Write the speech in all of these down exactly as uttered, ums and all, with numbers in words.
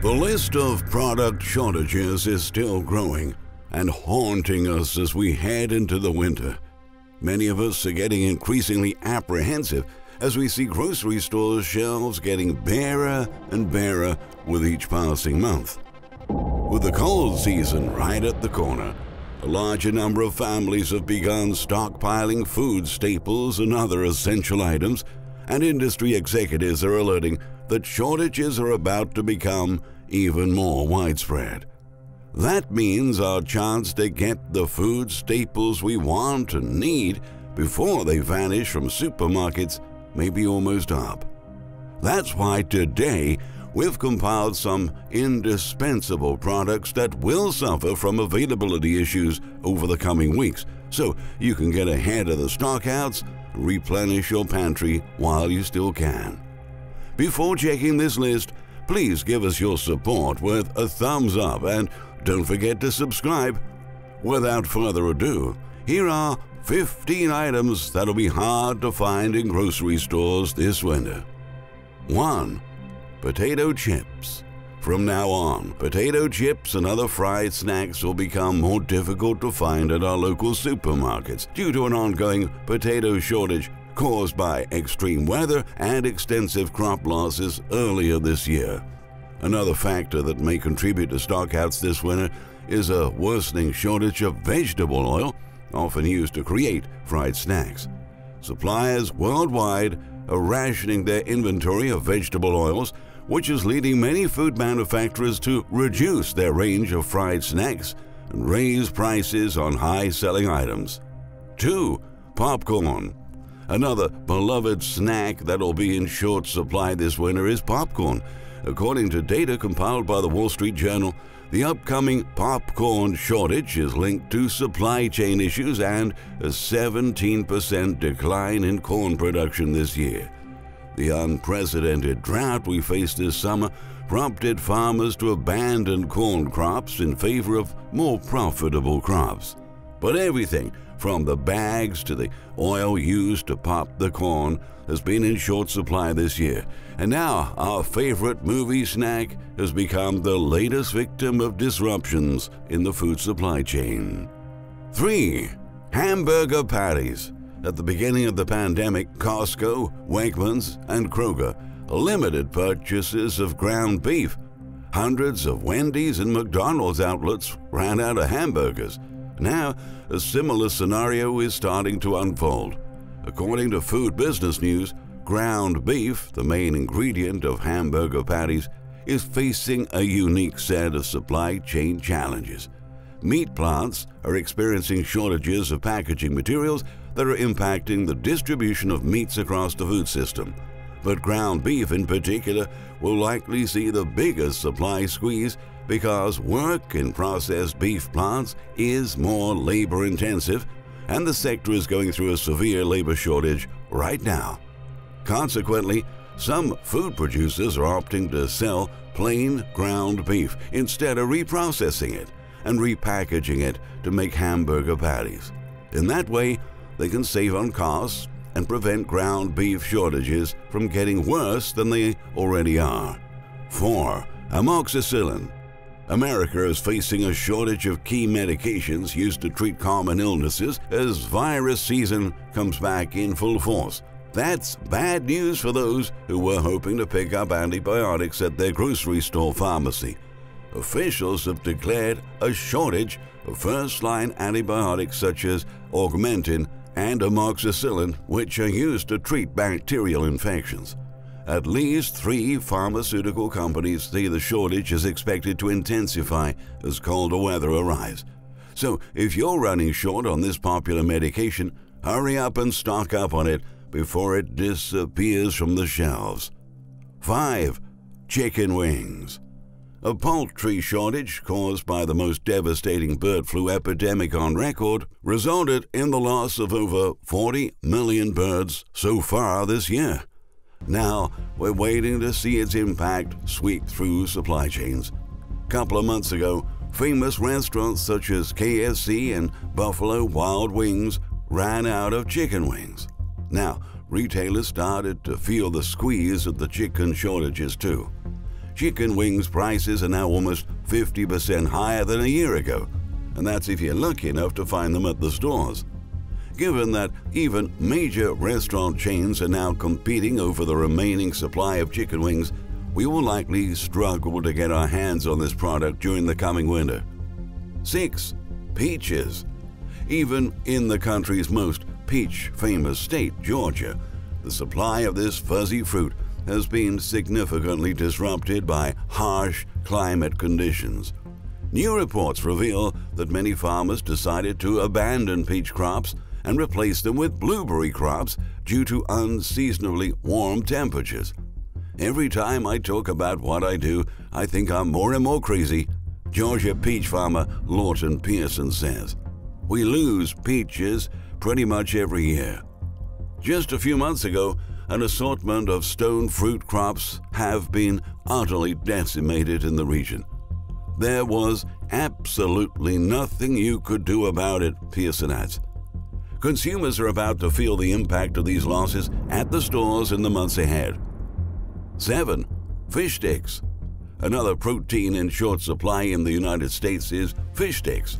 The list of product shortages is still growing and haunting us as we head into the winter. Many of us are getting increasingly apprehensive as we see grocery store shelves getting barer and barer with each passing month. With the cold season right at the corner, a larger number of families have begun stockpiling food staples and other essential items, and industry executives are alerting that shortages are about to become even more widespread. That means our chance to get the food staples we want and need before they vanish from supermarkets may be almost up. That's why today we've compiled some indispensable products that will suffer from availability issues over the coming weeks, so you can get ahead of the stockouts and replenish your pantry while you still can. Before checking this list, please give us your support with a thumbs up and don't forget to subscribe. Without further ado, here are fifteen items that'll be hard to find in grocery stores this winter. one. Potato chips. From now on, potato chips and other fried snacks will become more difficult to find at our local supermarkets due to an ongoing potato shortage caused by extreme weather and extensive crop losses earlier this year. Another factor that may contribute to stockouts this winter is a worsening shortage of vegetable oil, often used to create fried snacks. Suppliers worldwide are rationing their inventory of vegetable oils, which is leading many food manufacturers to reduce their range of fried snacks and raise prices on high-selling items. two. Popcorn. Another beloved snack that'll be in short supply this winter is popcorn. According to data compiled by the Wall Street Journal, the upcoming popcorn shortage is linked to supply chain issues and a seventeen percent decline in corn production this year. The unprecedented drought we faced this summer prompted farmers to abandon corn crops in favor of more profitable crops. But everything from the bags to the oil used to pop the corn has been in short supply this year, and now our favorite movie snack has become the latest victim of disruptions in the food supply chain. three. Hamburger patties. At the beginning of the pandemic, Costco, Wegmans, and Kroger limited purchases of ground beef. Hundreds of Wendy's and McDonald's outlets ran out of hamburgers. Now, a similar scenario is starting to unfold. According to Food Business News, ground beef, the main ingredient of hamburger patties, is facing a unique set of supply chain challenges. Meat plants are experiencing shortages of packaging materials that are impacting the distribution of meats across the food system. But ground beef in particular will likely see the biggest supply squeeze because work in processed beef plants is more labor-intensive, and the sector is going through a severe labor shortage right now. Consequently, some food producers are opting to sell plain ground beef instead of reprocessing it and repackaging it to make hamburger patties. In that way, they can save on costs and prevent ground beef shortages from getting worse than they already are. four. Amoxicillin. America is facing a shortage of key medications used to treat common illnesses as virus season comes back in full force. That's bad news for those who were hoping to pick up antibiotics at their grocery store pharmacy. Officials have declared a shortage of first-line antibiotics such as Augmentin and Amoxicillin, which are used to treat bacterial infections. At least three pharmaceutical companies see the shortage is expected to intensify as colder weather arrives. So if you're running short on this popular medication, hurry up and stock up on it before it disappears from the shelves. five. Chicken wings. A poultry shortage caused by the most devastating bird flu epidemic on record resulted in the loss of over forty million birds so far this year. Now, we're waiting to see its impact sweep through supply chains. A couple of months ago, famous restaurants such as K F C and Buffalo Wild Wings ran out of chicken wings. Now, retailers started to feel the squeeze of the chicken shortages too. chicken wings prices are now almost fifty percent higher than a year ago, and that's if you're lucky enough to find them at the stores. Given that even major restaurant chains are now competing over the remaining supply of chicken wings, we will likely struggle to get our hands on this product during the coming winter. Six. Peaches. Even in the country's most peach-famous state, Georgia, the supply of this fuzzy fruit has been significantly disrupted by harsh climate conditions. New reports reveal that many farmers decided to abandon peach crops and replace them with blueberry crops due to unseasonably warm temperatures. Every time I talk about what I do, I think I'm more and more crazy, Georgia peach farmer Lawton Pearson says. We lose peaches pretty much every year. Just a few months ago, an assortment of stone fruit crops have been utterly decimated in the region. There was absolutely nothing you could do about it, Pearson adds. Consumers are about to feel the impact of these losses at the stores in the months ahead. Seven. Fish sticks. Another protein in short supply in the United States is fish sticks.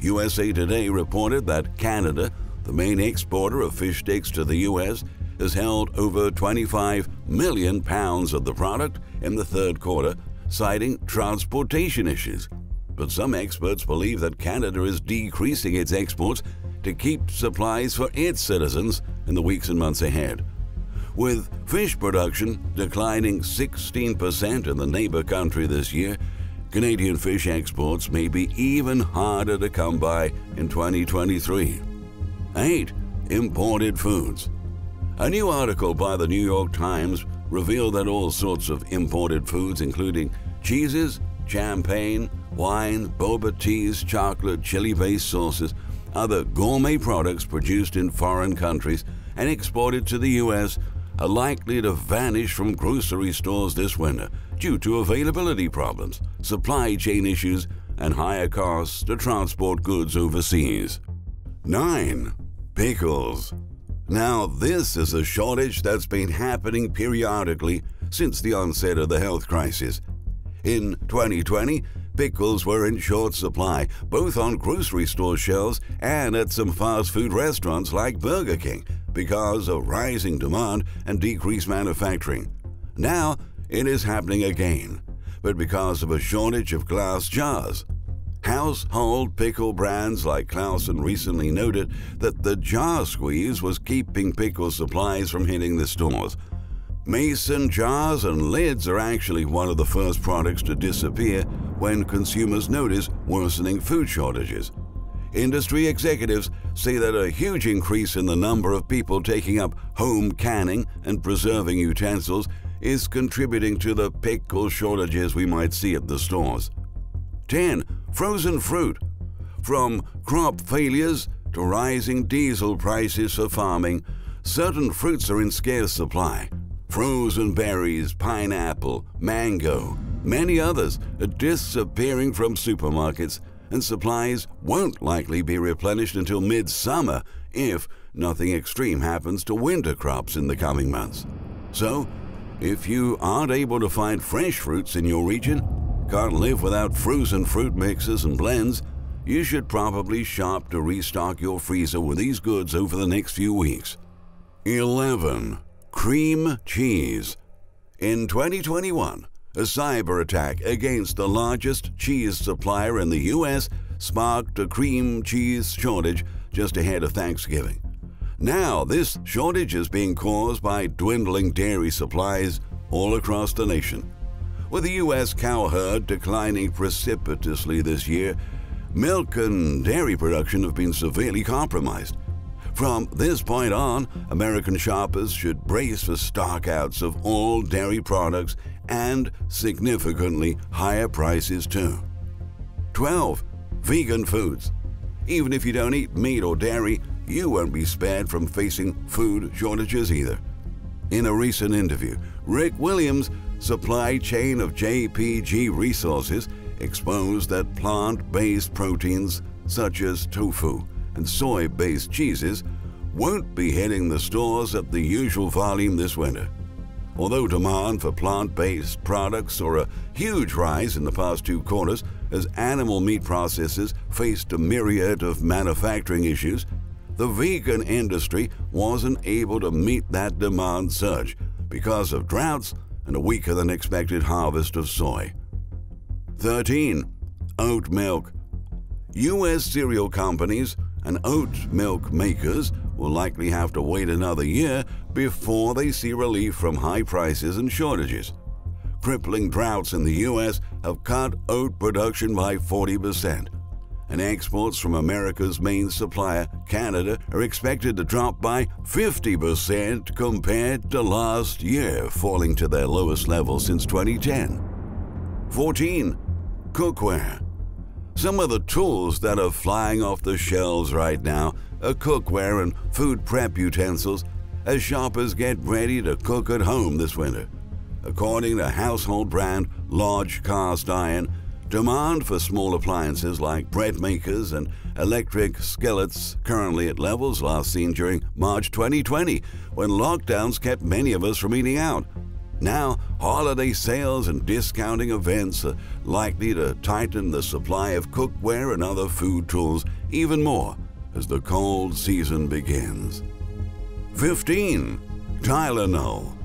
U S A Today reported that Canada, the main exporter of fish sticks to the U S, has held over twenty-five million pounds of the product in the third quarter, citing transportation issues. But some experts believe that Canada is decreasing its exports to keep supplies for its citizens in the weeks and months ahead. With fish production declining sixteen percent in the neighbor country this year, Canadian fish exports may be even harder to come by in twenty twenty-three. Eight. Imported foods. A new article by the New York Times revealed that all sorts of imported foods, including cheeses, champagne, wine, boba teas, chocolate, chili-based sauces, other gourmet products produced in foreign countries and exported to the U S are likely to vanish from grocery stores this winter due to availability problems, supply chain issues, and higher costs to transport goods overseas. Nine. Pickles. Now, this is a shortage that's been happening periodically since the onset of the health crisis. In twenty twenty, pickles were in short supply, both on grocery store shelves and at some fast food restaurants like Burger King, because of rising demand and decreased manufacturing. Now it is happening again, but because of a shortage of glass jars. Household pickle brands like Clausen recently noted that the jar squeeze was keeping pickle supplies from hitting the stores. Mason jars and lids are actually one of the first products to disappear when consumers notice worsening food shortages. Industry executives say that a huge increase in the number of people taking up home canning and preserving utensils is contributing to the pickle shortages we might see at the stores. ten. Frozen fruit. From crop failures to rising diesel prices for farming, certain fruits are in scarce supply. Frozen berries, pineapple, mango, many others are disappearing from supermarkets, and supplies won't likely be replenished until midsummer if nothing extreme happens to winter crops in the coming months. So, if you aren't able to find fresh fruits in your region, can't live without frozen fruit mixes and blends, you should probably shop to restock your freezer with these goods over the next few weeks. eleven. Cream cheese. In twenty twenty-one, a cyber attack against the largest cheese supplier in the U S sparked a cream cheese shortage just ahead of Thanksgiving. Now, this shortage is being caused by dwindling dairy supplies all across the nation. With the U S cow herd declining precipitously this year, milk and dairy production have been severely compromised. From this point on, American shoppers should brace for stockouts of all dairy products and significantly higher prices too. twelve. Vegan foods. Even if you don't eat meat or dairy, you won't be spared from facing food shortages either. In a recent interview, Rick Williams, supply chain of J P G Resources, exposed that plant-based proteins such as tofu and soy-based cheeses won't be hitting the stores at the usual volume this winter. Although demand for plant-based products saw a huge rise in the past two quarters as animal meat processors faced a myriad of manufacturing issues, the vegan industry wasn't able to meet that demand surge because of droughts and a weaker-than-expected harvest of soy. thirteen. Oat milk. U S cereal companies and oat milk makers will likely have to wait another year before they see relief from high prices and shortages. Crippling droughts in the U S have cut oat production by forty percent, and exports from America's main supplier, Canada, are expected to drop by fifty percent compared to last year, falling to their lowest level since twenty ten. fourteen. Cookware. Some of the tools that are flying off the shelves right now are cookware and food prep utensils as shoppers get ready to cook at home this winter. According to household brand Lodge Cast Iron, demand for small appliances like bread makers and electric skillets currently at levels last seen during March twenty twenty, when lockdowns kept many of us from eating out. Now, holiday sales and discounting events are likely to tighten the supply of cookware and other food tools even more as the cold season begins. fifteen. Tylenol.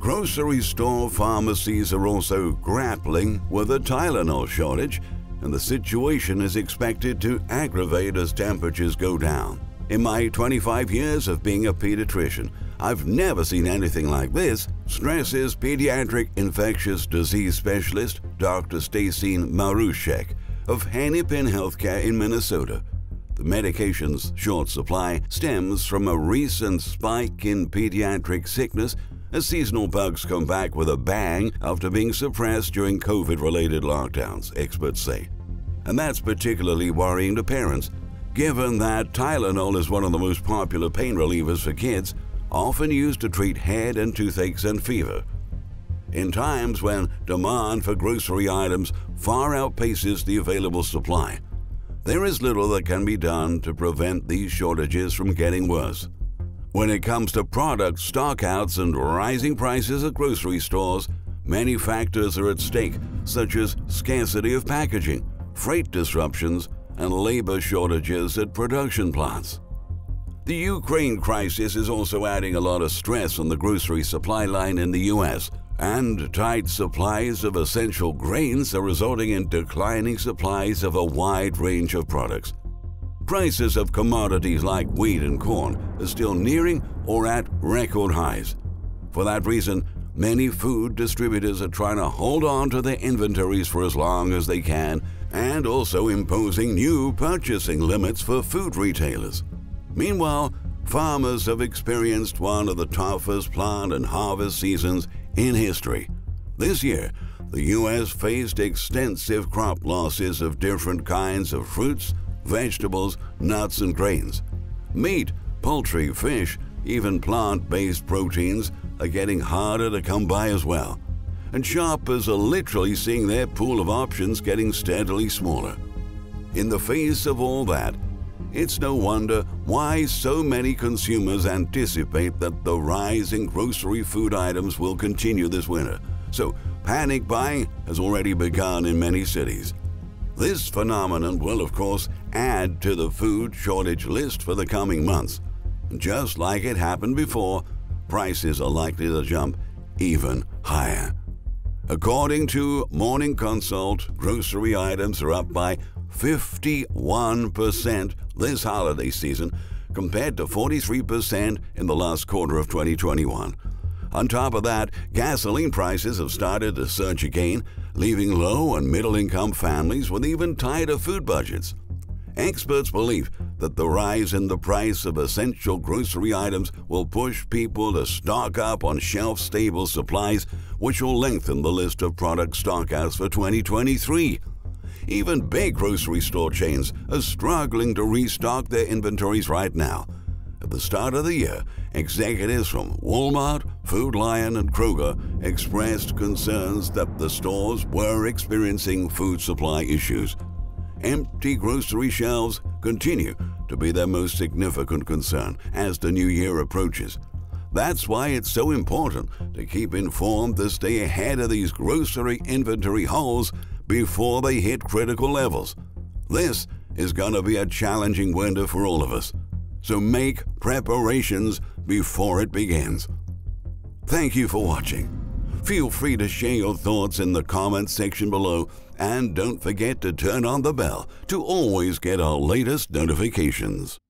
Grocery store pharmacies are also grappling with a Tylenol shortage, and the situation is expected to aggravate as temperatures go down. In my twenty-five years of being a pediatrician, I've never seen anything like this, stresses pediatric infectious disease specialist Doctor Stacey Marushek of Hennepin Healthcare in Minnesota. The medication's short supply stems from a recent spike in pediatric sickness as seasonal bugs come back with a bang after being suppressed during COVID-related lockdowns, experts say. And that's particularly worrying to parents, given that Tylenol is one of the most popular pain relievers for kids, often used to treat head and toothaches and fever. In times when demand for grocery items far outpaces the available supply, there is little that can be done to prevent these shortages from getting worse. When it comes to product stockouts and rising prices at grocery stores, many factors are at stake, such as scarcity of packaging, freight disruptions, and labor shortages at production plants. The Ukraine crisis is also adding a lot of stress on the grocery supply line in the U S, and tight supplies of essential grains are resulting in declining supplies of a wide range of products. Prices of commodities like wheat and corn are still nearing or at record highs. For that reason, many food distributors are trying to hold on to their inventories for as long as they can, and also imposing new purchasing limits for food retailers. Meanwhile, farmers have experienced one of the toughest plant and harvest seasons in history. This year, the U S faced extensive crop losses of different kinds of fruits, vegetables, nuts and grains. Meat, poultry, fish, even plant-based proteins are getting harder to come by as well. And shoppers are literally seeing their pool of options getting steadily smaller. In the face of all that, it's no wonder why so many consumers anticipate that the rise in grocery food items will continue this winter. So panic buying has already begun in many cities. This phenomenon will, of course, add to the food shortage list for the coming months. Just like it happened before, prices are likely to jump even higher. According to Morning Consult, grocery items are up by fifty-one percent this holiday season compared to forty-three percent in the last quarter of twenty twenty-one. On top of that, gasoline prices have started to surge again, leaving low and middle-income families with even tighter food budgets. Experts believe that the rise in the price of essential grocery items will push people to stock up on shelf-stable supplies, which will lengthen the list of product stockouts for twenty twenty-three. Even big grocery store chains are struggling to restock their inventories right now. At the start of the year, executives from Walmart, Food Lion, and Kroger expressed concerns that the stores were experiencing food supply issues. Empty grocery shelves continue to be their most significant concern as the new year approaches. That's why it's so important to keep informed to stay ahead of these grocery inventory holes before they hit critical levels. This is going to be a challenging winter for all of us, so make preparations before it begins. Thank you for watching. Feel free to share your thoughts in the comments section below, and don't forget to turn on the bell to always get our latest notifications.